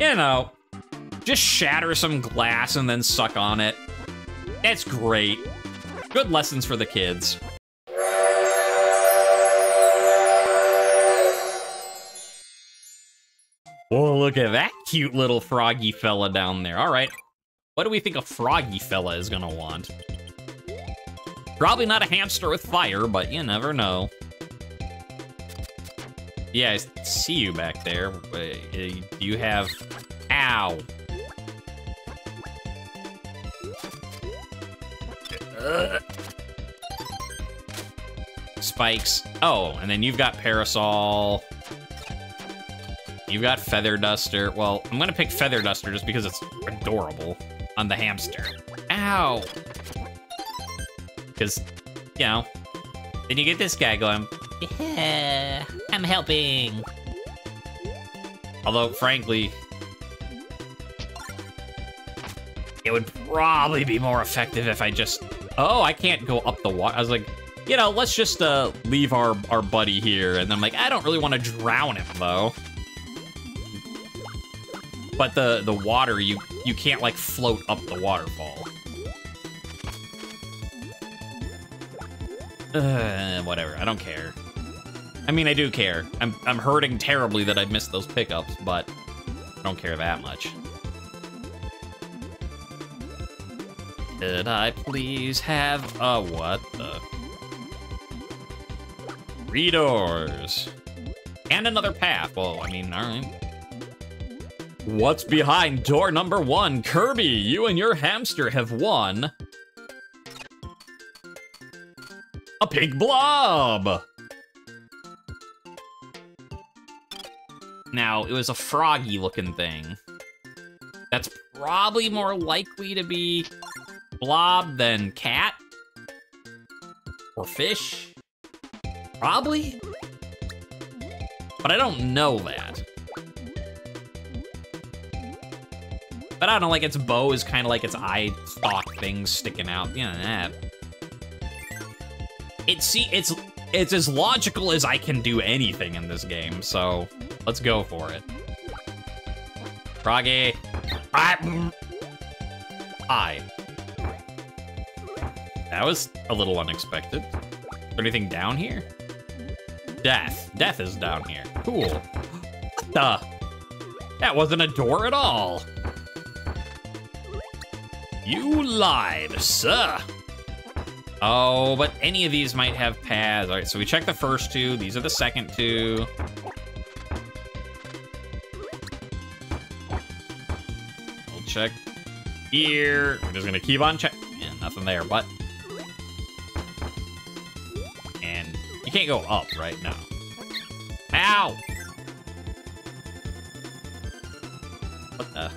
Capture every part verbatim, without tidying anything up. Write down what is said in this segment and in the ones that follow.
you know, just shatter some glass and then suck on it. It's great. Good lessons for the kids. Oh, look at that cute little froggy fella down there. All right, what do we think a froggy fella is gonna want? Probably not a hamster with fire, but you never know. Yeah, I see you back there. You have... Ow. Ugh. Spikes. Oh, and then you've got Parasol. You've got Feather Duster. Well, I'm gonna pick Feather Duster just because it's adorable on the hamster. Ow! Because, you know, then you get this guy going, yeah, I'm helping. Although, frankly, it would probably be more effective if I just, oh, I can't go up the water. I was like, you know, let's just uh, leave our, our buddy here. And I'm like, I don't really want to drown him, though. But the, the water, you, you can't, like, float up the waterfall. Uh, whatever, I don't care. I mean, I do care. I'm, I'm hurting terribly that I missed those pickups, but I don't care that much. Could I please have a what the... Three doors. And another path. Well, I mean, all right. What's behind door number one? Kirby, you and your hamster have won a pink blob. Now, it was a froggy looking thing. That's probably more likely to be blob than cat or fish. Probably. But I don't know that. But I don't know, like, its bow is kind of like its eye stalk things sticking out. You know, that. It, see, it's, it's as logical as I can do anything in this game, so let's go for it. Froggy. I. I. That was a little unexpected. Is there anything down here? Death. Death is down here. Cool. What the? That wasn't a door at all. You lied, sir. Oh, but any of these might have paths. All right, so we checked the first two. These are the second two. We'll check here. We're just gonna keep on checking. Yeah, nothing there, but. And you can't go up right now. Ow! What the?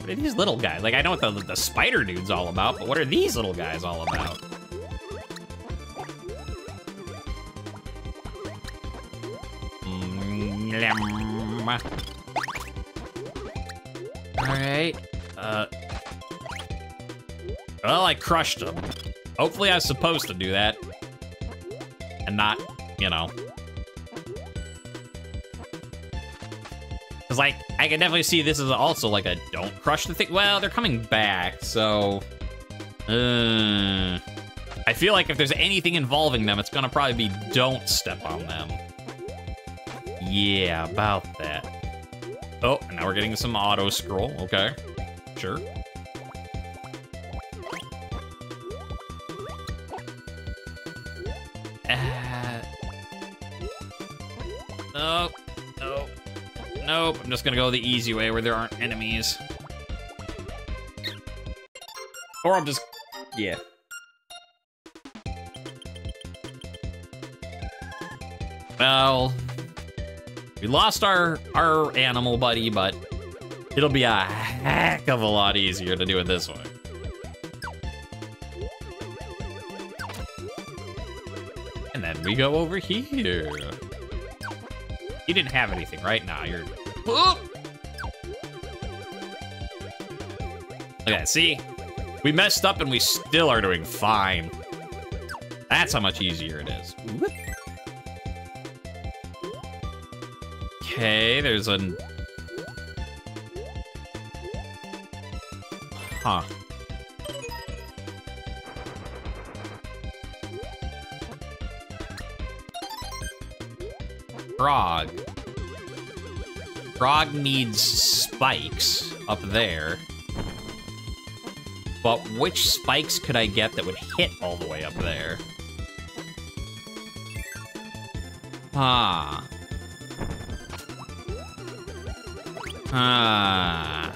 What are these little guys? Like, I know what the, the spider dude's all about, but what are these little guys all about? Mm-hmm. All right. Uh. Well, I crushed them. Hopefully I was supposed to do that. And not, you know. Because, like, I can definitely see this is also like a don't crush the thing. Well, they're coming back, so... Uh, I feel like if there's anything involving them, it's gonna probably be don't step on them. Yeah, about that. Oh, and now we're getting some auto-scroll. Okay, sure. Uh, oh. Nope, I'm just gonna go the easy way where there aren't enemies. Or I'm just, yeah. Well, we lost our, our animal buddy, but it'll be a heck of a lot easier to do it this way. And then we go over here. You didn't have anything, right? Now you're... Oop! Okay, see? We messed up and we still are doing fine. That's how much easier it is. Whoop. Okay, there's an Huh. Frog. Frog needs spikes up there. But which spikes could I get that would hit all the way up there? Ah. Ah.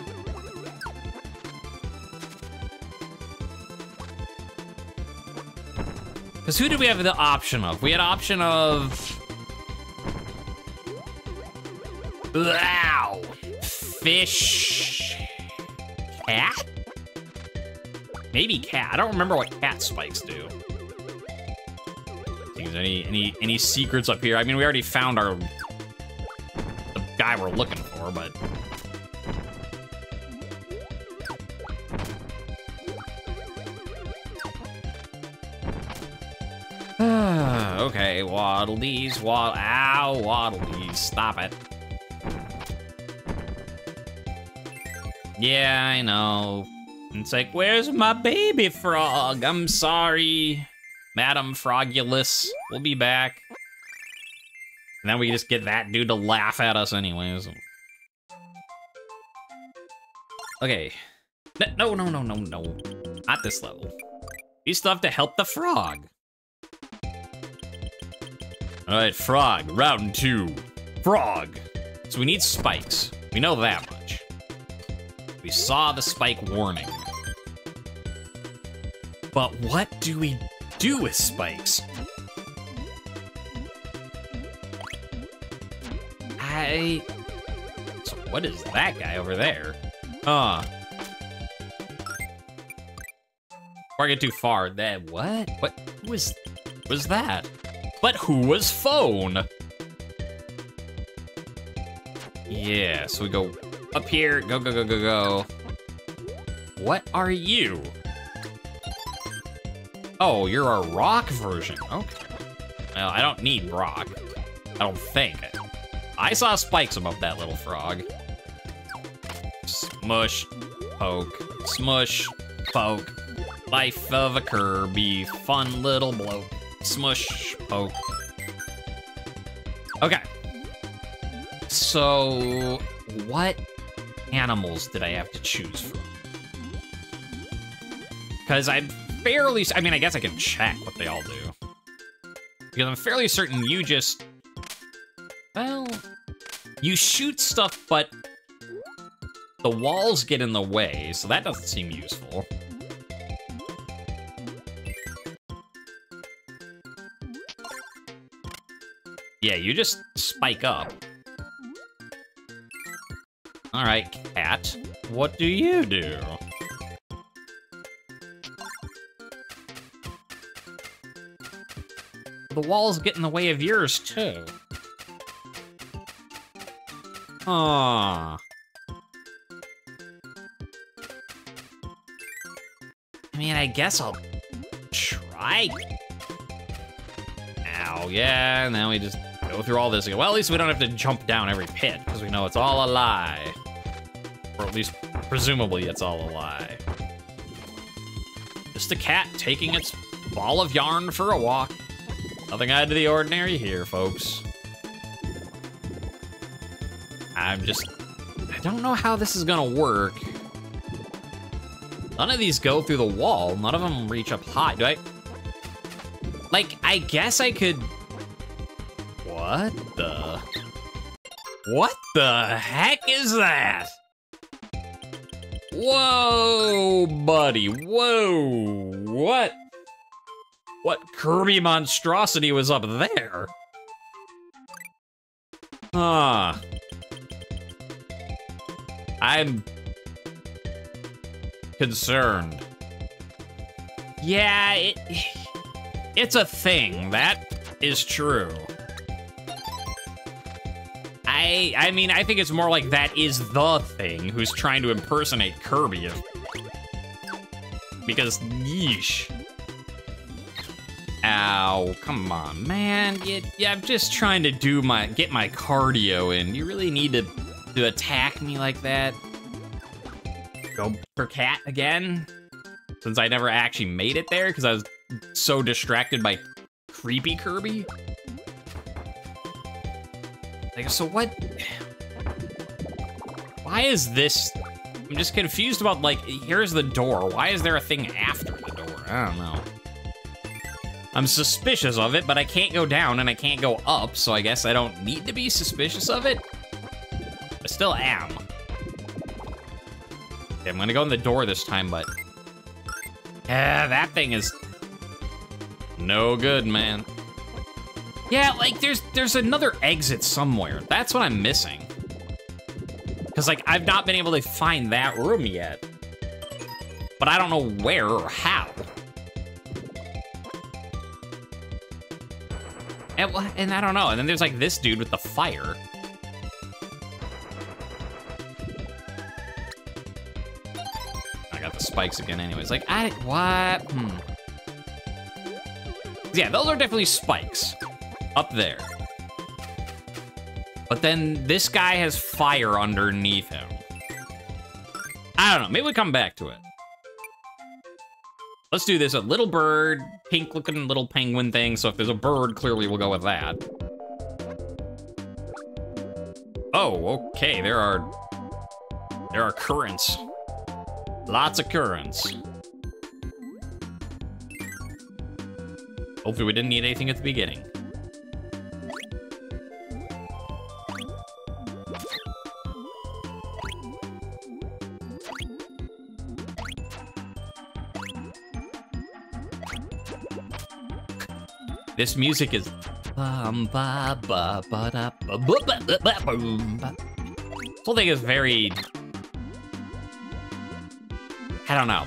Because who did we have the option of? We had option of... Wow! Fish... Cat? Maybe cat. I don't remember what cat spikes do. I think there's any, any, any secrets up here. I mean, we already found our... the guy we're looking for, but... okay, waddle these, waddle... Ow, waddle these. Stop it. Yeah, I know. It's like, where's my baby frog? I'm sorry, Madam Frogulus. We'll be back. And then we just get that dude to laugh at us anyways. Okay. No, no, no, no, no. Not this level. We still have to help the frog. All right, frog, round two. Frog. So we need spikes. We know that much. We saw the spike warning. But what do we do with spikes? I... So what is that guy over there? Huh. Before I get too far, that... What? What was... What was that? But who was phone? Yeah, so we go... Up here, go, go, go, go, go. What are you? Oh, you're a rock version. Okay. Well, I don't need rock. I don't think. I saw spikes above that little frog. Smush, poke, smush, poke. Life of a Kirby, fun little bloke. Smush, poke. Okay. So, what animals did I have to choose from? Because I'm fairly... I mean, I guess I can check what they all do. Because I'm fairly certain you just... Well... You shoot stuff, but... The walls get in the way, so that doesn't seem useful. Yeah, you just spike up. All right, cat, what do you do? The walls get in the way of yours, too. Aww. I mean, I guess I'll try. Ow, yeah, now we just go through all this again. Well, at least we don't have to jump down every pit, because we know it's all a lie. Or at least, presumably, it's all a lie. Just a cat taking its ball of yarn for a walk. Nothing out of the ordinary here, folks. I'm just... I don't know how this is gonna work. None of these go through the wall. None of them reach up high. Do I... Like, I guess I could... What the... What the heck is that? Whoa, buddy, whoa, what? What Kirby monstrosity was up there? Huh. I'm concerned. Yeah, it, it's a thing, that is true. I, I mean, I think it's more like that is the thing who's trying to impersonate Kirby. Because, yeesh. Ow, come on, man. It, yeah, I'm just trying to do my, get my cardio in. You really need to, to attack me like that? go for cat again, since I never actually made it there because I was so distracted by creepy Kirby. Like, so what? Why is this? I'm just confused about, like, here's the door. Why is there a thing after the door? I don't know. I'm suspicious of it, but I can't go down and I can't go up, so I guess I don't need to be suspicious of it. I still am. Okay, I'm gonna go in the door this time, but... yeah, that thing is... no good, man. Yeah, like, there's there's another exit somewhere. That's what I'm missing. Because, like, I've not been able to find that room yet. But I don't know where or how. And, and I don't know. And then there's, like, this dude with the fire. I got the spikes again anyways. Like, I... what? Hmm. Yeah, those are definitely spikes. Up there. But then this guy has fire underneath him. I don't know. Maybe we come back to it. Let's do this. A little bird, pink looking little penguin thing. So if there's a bird, clearly we'll go with that. Oh, okay. There are... there are currents. Lots of currents. Hopefully we didn't need anything at the beginning. This music is... the whole thing is very... I don't know.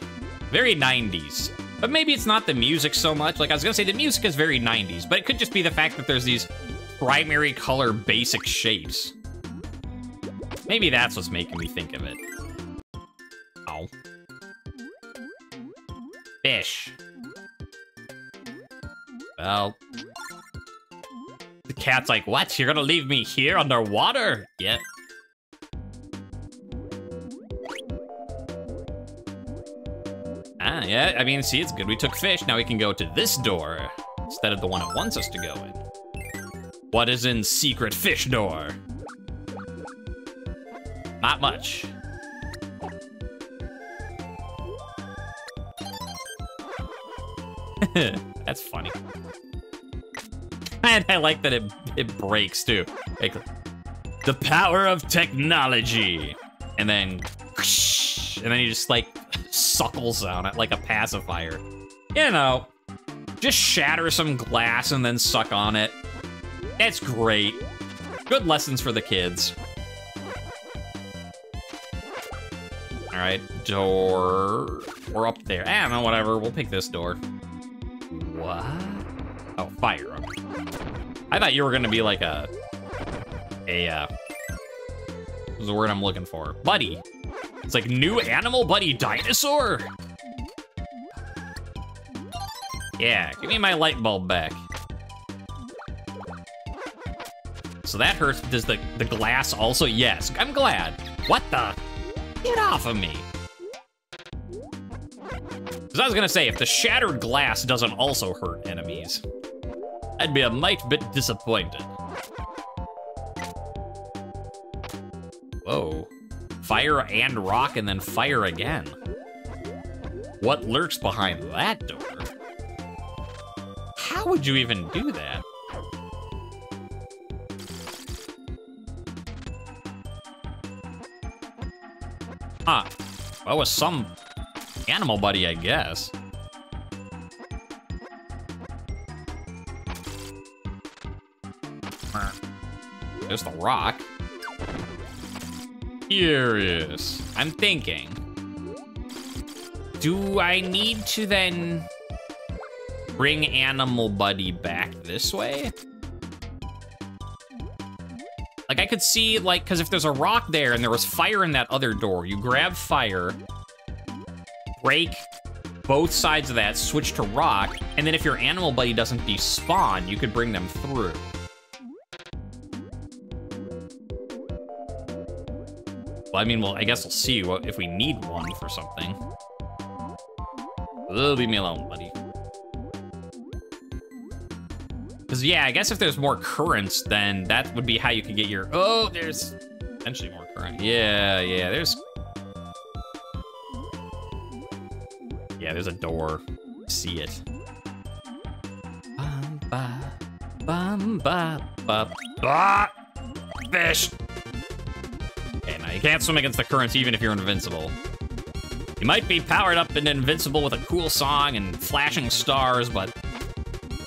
Very nineties. But maybe it's not the music so much. Like, I was gonna say, the music is very nineties, but it could just be the fact that there's these primary color basic shapes. Maybe that's what's making me think of it. Ow. Fish. Well, the cat's like, what? You're gonna leave me here underwater? Yep. Ah, yeah, I mean, see, it's good. We took fish. Now we can go to this door instead of the one it wants us to go in. What is in secret fish door? Not much. That's funny. And I like that it it breaks too. Like, the power of technology, and then whoosh, and then he just like suckles on it like a pacifier. You know, just shatter some glass and then suck on it. It's great. Good lessons for the kids. All right, door. We're up there. I don't know. Whatever. We'll pick this door. What? Oh, fire. I thought you were gonna be like a... a, uh... what's the word I'm looking for? Buddy. It's like new animal buddy dinosaur? Yeah, give me my light bulb back. So that hurts. Does the, the glass also? Yes, I'm glad. What the? Get off of me. Because I was gonna say, if the shattered glass doesn't also hurt enemies, I'd be a mite bit disappointed. Whoa. Fire and rock and then fire again. What lurks behind that door? How would you even do that? Huh. Well, with some animal buddy, I guess. There's the rock. Curious. I'm thinking. Do I need to then bring Animal Buddy back this way? Like, I could see, like, because if there's a rock there and there was fire in that other door, you grab fire, break both sides of that, switch to rock, and then if your Animal Buddy doesn't despawn, you could bring them through. I mean, well, I guess we'll see what, if we need one for something. Ugh, leave me alone, buddy. Because, yeah, I guess if there's more currents, then that would be how you could get your... Oh, there's potentially more current. Yeah, yeah, there's... Yeah, there's a door. See it. Bum, ba, bum, ba, ba, ba. Fish! Okay, now you can't swim against the currents even if you're invincible. You might be powered up and invincible with a cool song and flashing stars, but...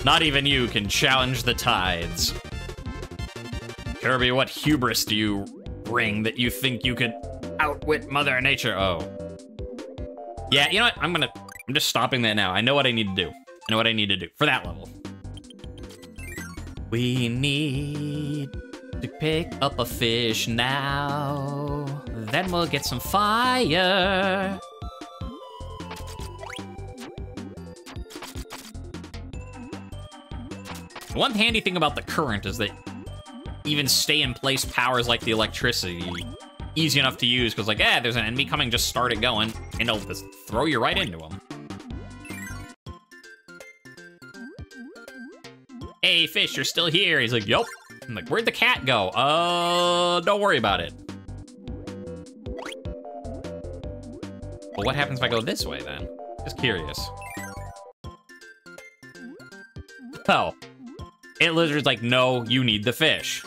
Not even you can challenge the tides. Kirby, what hubris do you bring that you think you could outwit Mother Nature? Oh. Yeah, you know what? I'm gonna... I'm just stopping that now. I know what I need to do. I know what I need to do for that level. We need to pick up a fish now. Then we'll get some fire. One handy thing about the current is that even stay in place powers like the electricity easy enough to use because, like, eh, there's an enemy coming, just start it going, and it'll just throw you right into them. Hey, fish, you're still here. He's like, yup. I'm like, where'd the cat go? Uh, don't worry about it. But what happens if I go this way, then? Just curious. Oh. It lizard's like, no, you need the fish.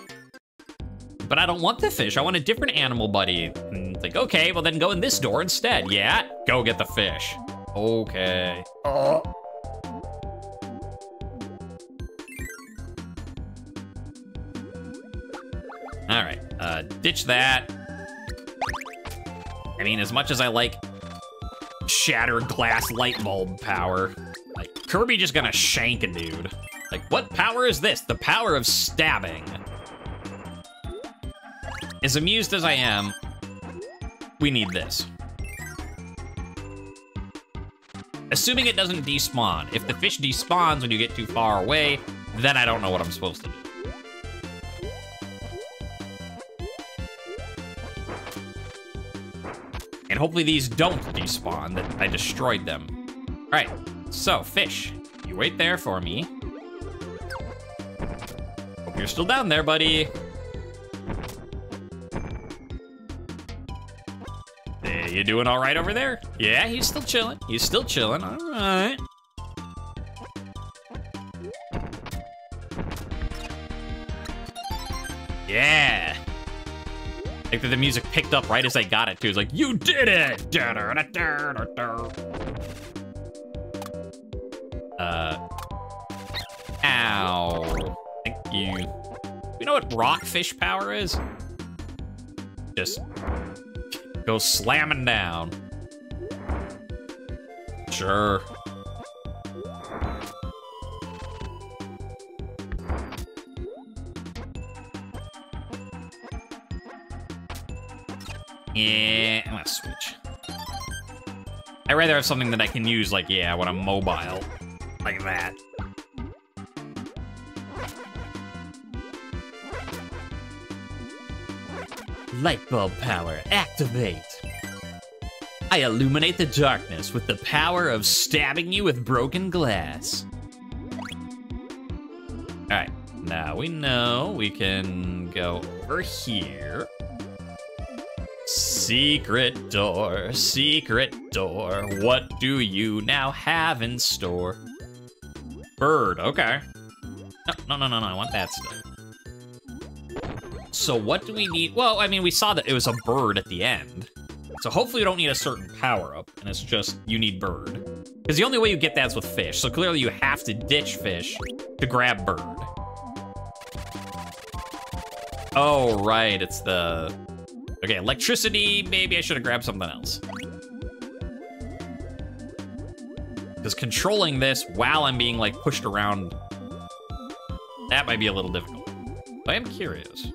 But I don't want the fish. I want a different animal buddy. And it's like, okay, well then go in this door instead. Yeah, go get the fish. Okay. Oh. All right, uh, ditch that. I mean, as much as I like shattered glass light bulb power, like Kirby just gonna shank a dude. Like, what power is this? The power of stabbing. As amused as I am, we need this. Assuming it doesn't despawn. If the fish despawns when you get too far away, then I don't know what I'm supposed to do. And hopefully these don't despawn, that I destroyed them. All right, so fish, you wait there for me. You're still down there, buddy. Hey, you doing all right over there? Yeah, he's still chilling. He's still chilling. All right. Yeah. I think that the music picked up right as I got it, too. It's like, you did it! Uh. Ow. You, you know what rockfish power is? Just go slamming down. Sure. Yeah, I'm gonna switch. I'd rather have something that I can use, like, yeah, when I'm mobile, like that. Light bulb power, activate. I illuminate the darkness with the power of stabbing you with broken glass. All right, now we know we can go over here. Secret door, secret door. What do you now have in store? Bird, okay. No, no, no, no, I want that stuff. So what do we need? Well, I mean, we saw that it was a bird at the end. So hopefully you don't need a certain power-up, and it's just you need bird. Because the only way you get that is with fish, so clearly you have to ditch fish to grab bird. Oh, right, it's the... Okay, electricity, maybe I should have grabbed something else. Because controlling this while I'm being, like, pushed around, that might be a little difficult. But I am curious.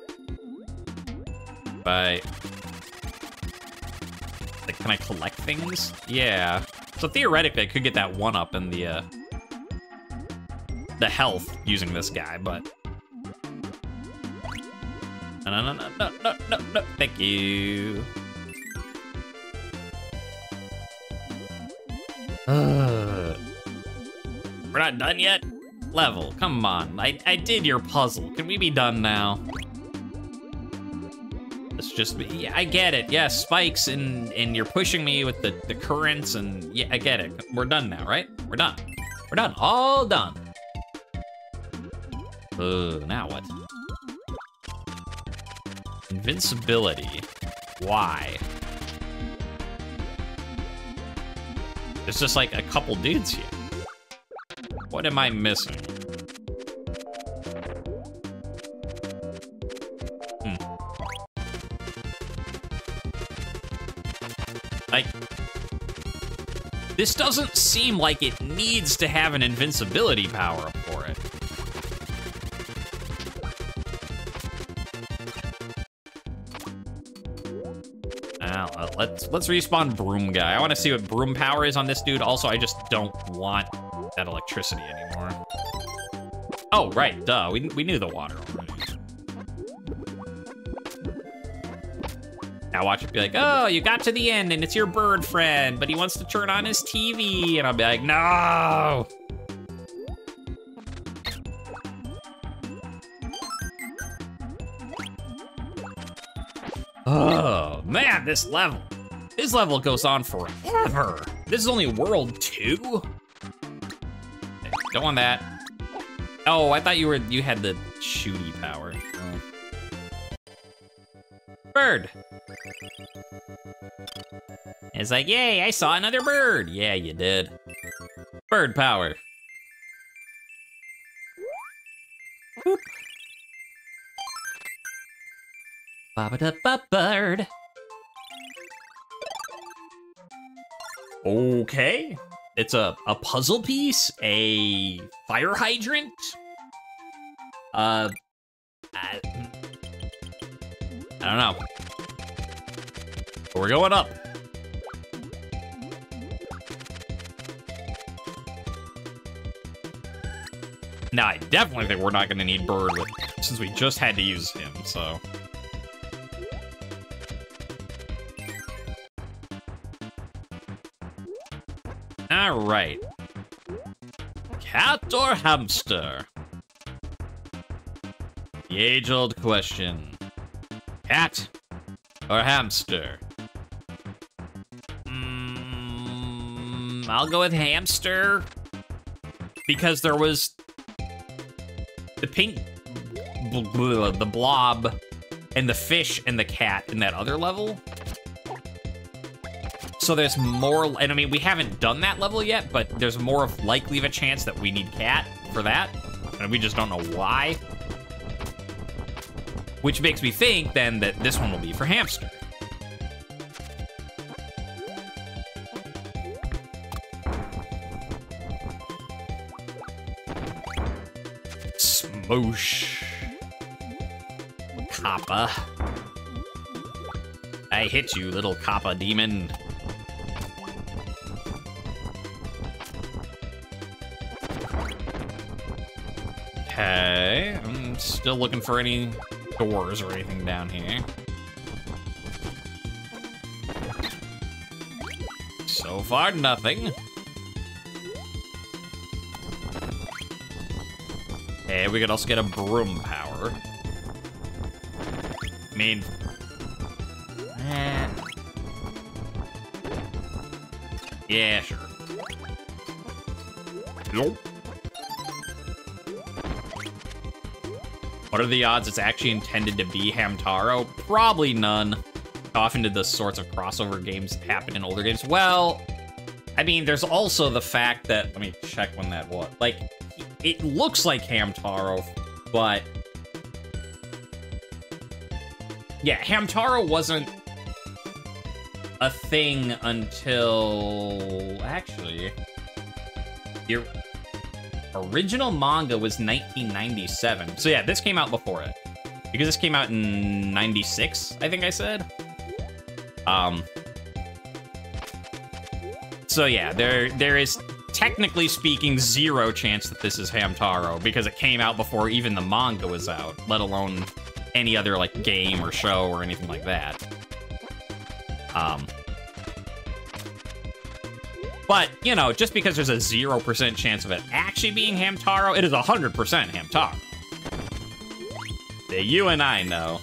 I, like, can I collect things? Yeah. So theoretically, I could get that one up in the uh, the health using this guy, but no, no, no, no, no, no, no. Thank you. Uh, we're not done yet? Level, come on. I, I did your puzzle. Can we be done now? It's just, yeah, I get it. Yeah, spikes and, and you're pushing me with the, the currents and yeah, I get it. We're done now, right? We're done. We're done, all done. Uh, now what? Invincibility, why? There's just like a couple dudes here. What am I missing? Like, this doesn't seem like it needs to have an invincibility power-up for it. Now, uh, let's let's respawn Broom Guy. I want to see what Broom Power is on this dude. Also, I just don't want that electricity anymore. Oh, right, duh. We, we knew the water already. I'll watch it be like, oh, you got to the end and it's your bird friend, but he wants to turn on his T V. And I'll be like, no. Oh, man, this level. This level goes on forever. This is only world two. Okay, don't want that. Oh, I thought you were, you had the shooty power. Oh. Bird. It's like, yay, I saw another bird. Yeah, you did. Bird power. Boop. Ba-ba-da-ba bird. Okay. It's a, a puzzle piece, a fire hydrant. Uh, I, I don't know. But we're going up. Now, I definitely think we're not gonna need Bird with, since we just had to use him, so. All right. Cat or hamster? The age-old question. Cat or hamster? Mm, I'll go with hamster because there was the pink, the blob, and the fish and the cat in that other level. So there's more, and I mean, we haven't done that level yet, but there's more of likely of a chance that we need cat for that, and we just don't know why. Which makes me think, then, that this one will be for hamster. Smoosh. Kappa. I hit you, little Kappa demon. Okay, I'm still looking for any doors or anything down here. So far, nothing. Hey, we could also get a broom power. I mean, eh. Yeah, sure. Nope. What are the odds it's actually intended to be Hamtaro? Probably none. Often did the sorts of crossover games happen in older games? Well, I mean, there's also the fact that, let me check when that was. Like, it looks like Hamtaro, but yeah, Hamtaro wasn't a thing until, actually, you're original manga was nineteen ninety-seven. So yeah, this came out before it. Because this came out in ninety-six, I think I said. Um. So yeah, there there is, technically speaking, zero chance that this is Hamtaro because it came out before even the manga was out, let alone any other like game or show or anything like that. Um. But, you know, just because there's a zero percent chance of it actually being Hamtaro, it is one hundred percent Hamtaro. You and I know.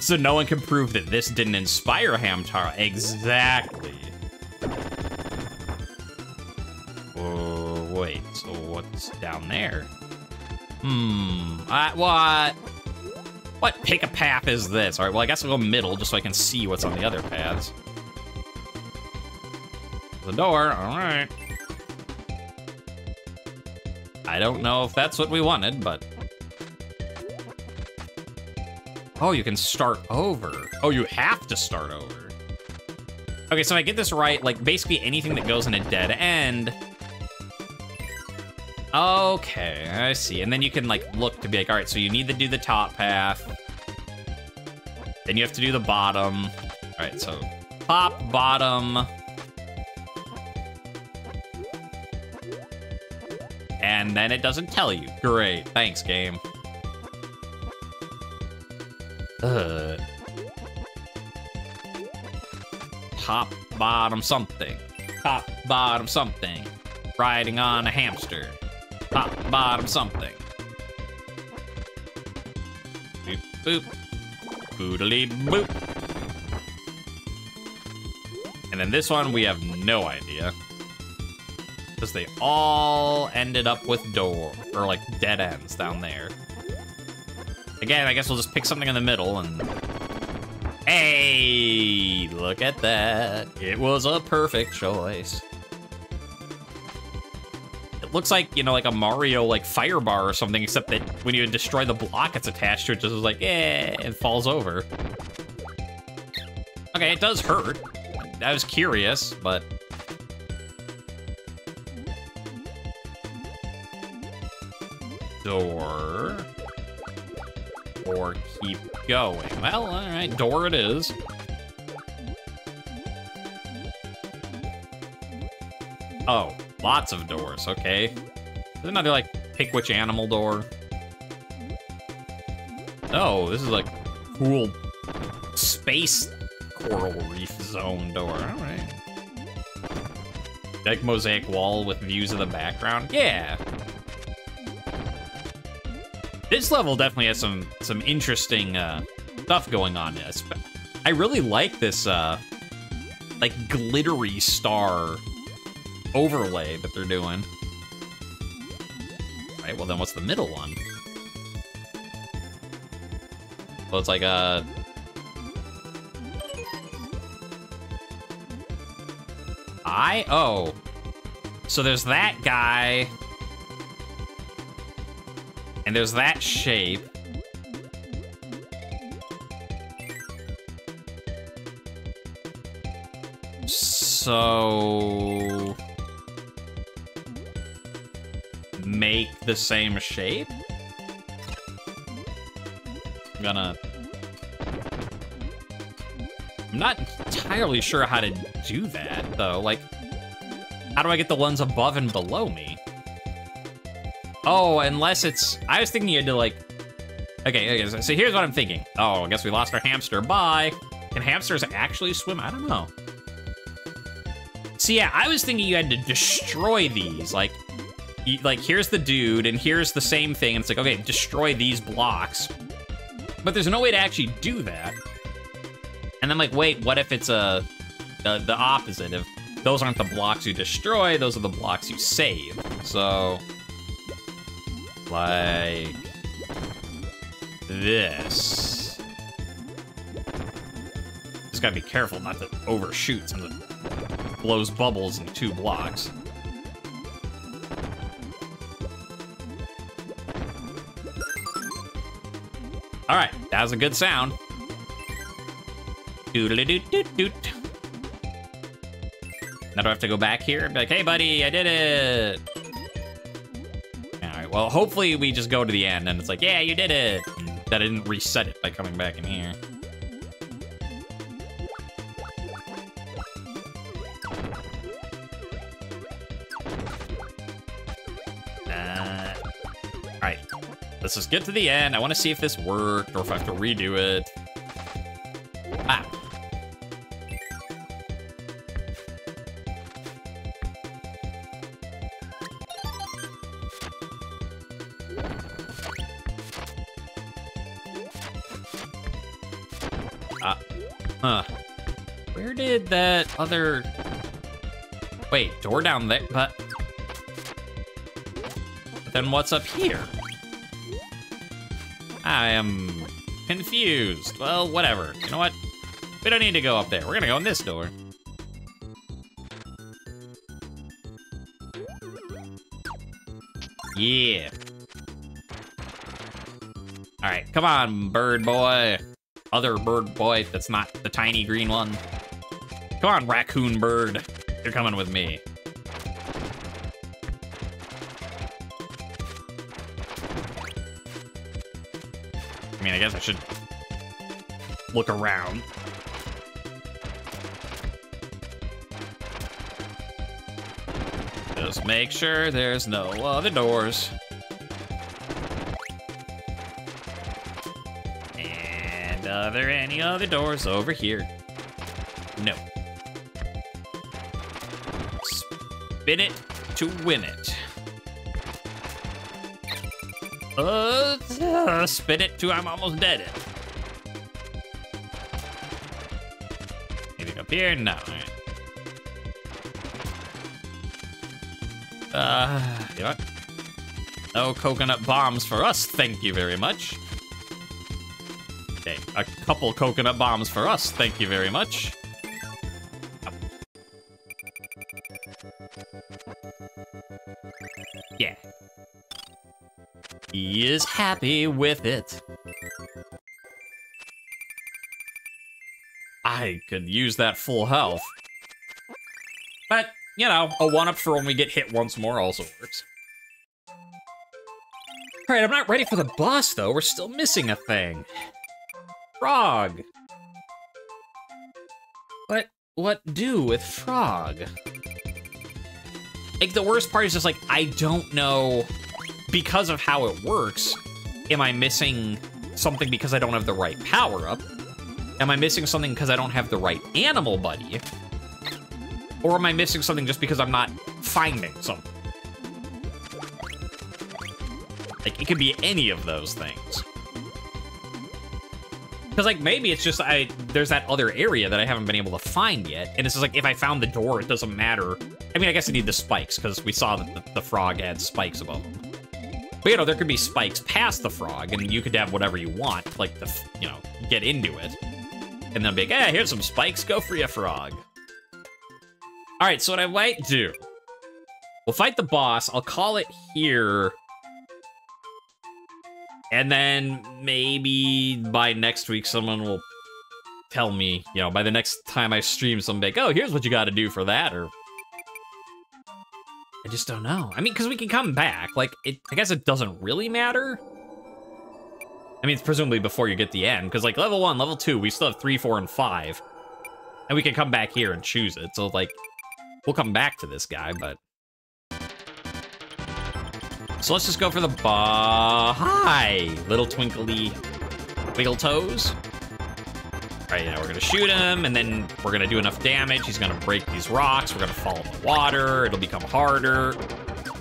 So no one can prove that this didn't inspire Hamtaro. Exactly. Oh, wait. So what's down there? Hmm. Uh, what? What pick a path is this? All right, well, I guess I'll go middle just so I can see what's on the other paths. The door, all right. I don't know if that's what we wanted, but... Oh, you can start over. Oh, you have to start over. Okay, so if I get this right, like basically anything that goes in a dead end. Okay, I see. And then you can like look to be like, all right, so you need to do the top path. Then you have to do the bottom. All right, so top, bottom. And then it doesn't tell you. Great, thanks, game. Uh, top, bottom, something. Top, bottom, something. Riding on a hamster. Top, bottom, something. Boop, boop. Boodly, boop. And then this one, we have no idea. Because they all ended up with door, or like dead ends down there. Again, I guess we'll just pick something in the middle and... Hey! Look at that. It was a perfect choice. It looks like, you know, like a Mario, like, fire bar or something, except that when you destroy the block it's attached to, it just is like, eh, it falls over. Okay, it does hurt. I was curious, but... Door... Or keep going. Well, all right, door it is. Oh, lots of doors, okay. There's another, like, pick which animal door. Oh, this is like cool space coral reef zone door, all right. Like mosaic wall with views of the background, yeah. This level definitely has some some interesting uh, stuff going on. I really like this uh, like glittery star overlay that they're doing. All right, well then what's the middle one? Well, it's like a... I, oh. So there's that guy. And there's that shape. So... Make the same shape? I'm gonna... I'm not entirely sure how to do that, though. Like, how do I get the ones above and below me? Oh, unless it's... I was thinking you had to, like... Okay, okay, so here's what I'm thinking. Oh, I guess we lost our hamster. Bye. Can hamsters actually swim? I don't know. So, yeah, I was thinking you had to destroy these. Like, you, like here's the dude, and here's the same thing. And it's like, okay, destroy these blocks. But there's no way to actually do that. And then, like, wait, what if it's a, a, the opposite? If those aren't the blocks you destroy, those are the blocks you save. So... Like this. Just gotta be careful not to overshoot since it blows bubbles in two blocks. Alright, that was a good sound. Doodly doot doot doot. Now do I have to go back here and be like, hey buddy, I did it! Well, hopefully we just go to the end and it's like, yeah, you did it. That I didn't reset it by coming back in here. Uh, all right, let's just get to the end. I want to see if this worked or if I have to redo it. Ah. Huh. Where did that other... Wait, door down there, but... but then what's up here? I am confused. Well, whatever. You know what? We don't need to go up there. We're gonna go in this door. Yeah. All right, come on, bird boy. Other bird boy that's not the tiny green one. Come on, raccoon bird. You're coming with me. I mean, I guess I should look around. Just make sure there's no other doors. And are there any other doors over here? No. Spin it to win it. Uh, uh, spin it to I'm almost dead it. Anything up here? No. Uh, you know what? No coconut bombs for us, thank you very much. Okay, a couple coconut bombs for us, thank you very much. Oh. Yeah. He is happy with it. I could use that full health. But... you know, a one-up for when we get hit once more also works. Alright, I'm not ready for the boss, though. We're still missing a thing. Frog. What, what do with Frog? Like, the worst part is just, like, I don't know, because of how it works, am I missing something because I don't have the right power-up? Am I missing something because I don't have the right animal buddy? Or am I missing something just because I'm not finding something? Like, it could be any of those things. Because, like, maybe it's just I there's that other area that I haven't been able to find yet. And it's just like, if I found the door, it doesn't matter. I mean, I guess I need the spikes, because we saw that the, the frog had spikes above them. But, you know, there could be spikes past the frog, and you could have whatever you want, like, to, you know, get into it. And then be like, eh, here's some spikes, go free a frog. All right, so what I might do, we'll fight the boss, I'll call it here, and then maybe by next week someone will tell me, you know, by the next time I stream, somebody like, oh, here's what you gotta do for that, or... I just don't know. I mean, because we can come back, like, it. I guess it doesn't really matter. I mean, it's presumably before you get the end, because, like, level one, level two, we still have three, four, and five, and we can come back here and choose it, so, like... we'll come back to this guy, but... so let's just go for the boss. Hi, little twinkly wiggle toes. All right, now we're gonna shoot him, and then we're gonna do enough damage. He's gonna break these rocks. We're gonna fall in the water. It'll become harder.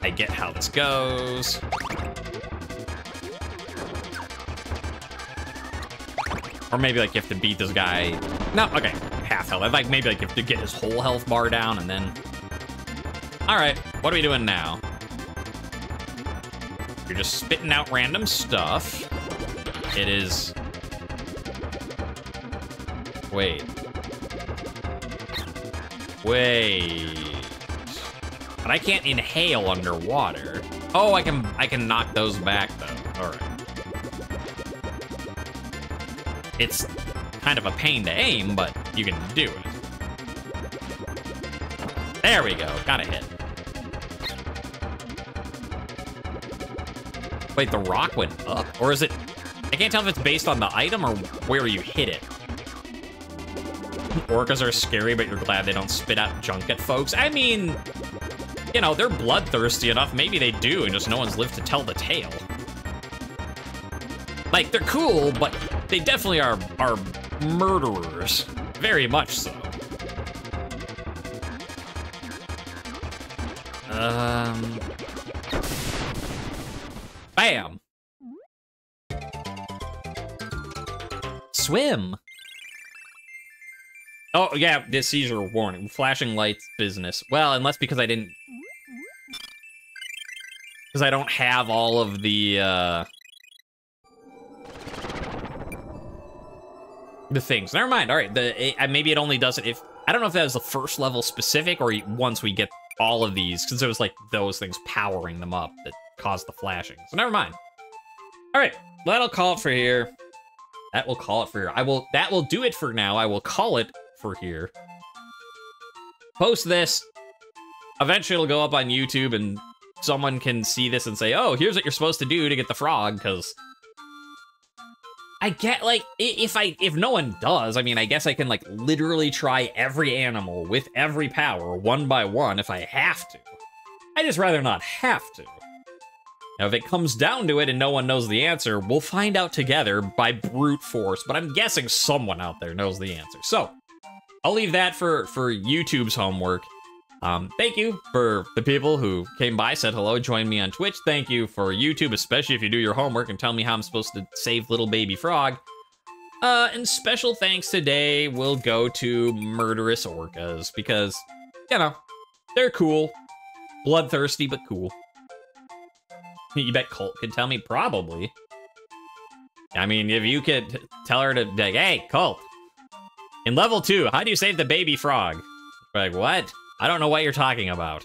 I get how this goes. Or maybe, like, you have to beat this guy. No, okay. Half health. I'd like maybe like if to get his whole health bar down and then. All right, what are we doing now? You're just spitting out random stuff. It is. Wait. Wait. But I can't inhale underwater. Oh, I can. I can knock those back though. All right. It's kind of a pain to aim, but. You can do it. There we go. Got a hit. Wait, the rock went up? Or is it... I can't tell if it's based on the item or where you hit it. Orcas are scary, but you're glad they don't spit out junk at folks. I mean, you know, they're bloodthirsty enough. Maybe they do, and just no one's lived to tell the tale. Like, they're cool, but they definitely are, are murderers. Very much so. Um. Bam. Swim. Oh, yeah, this seizure warning. Flashing lights business. Well, unless because I didn't... Because I don't have all of the, uh... the things. Never mind. All right. The, it, maybe it only does it if... I don't know if that was the first level specific or once we get all of these, because it was like those things powering them up that caused the flashing. So never mind. All right. That'll call it for here. That will call it for here. I will... That will do it for now. I will call it for here. Post this. Eventually it'll go up on YouTube and someone can see this and say, oh, here's what you're supposed to do to get the frog, because... I get, like, if I if no one does, I mean, I guess I can, like, literally try every animal with every power one by one if I have to. I just rather not have to. Now, if it comes down to it and no one knows the answer, we'll find out together by brute force, but I'm guessing someone out there knows the answer. So, I'll leave that for, for YouTube's homework. Um, thank you for the people who came by, said hello, joined me on Twitch. Thank you for YouTube, especially if you do your homework and tell me how I'm supposed to save little baby frog. Uh, and special thanks today will go to murderous orcas because, you know, they're cool. Bloodthirsty, but cool. You bet Colt could tell me, probably. I mean, if you could tell her to, like, hey, Colt, in level two, how do you save the baby frog? Like, what? I don't know what you're talking about.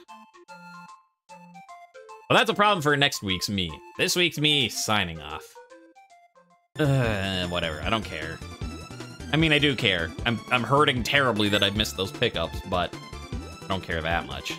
Well, that's a problem for next week's me. This week's me signing off. Uh, whatever, I don't care. I mean, I do care. I'm, I'm hurting terribly that I missed those pickups, but I don't care that much.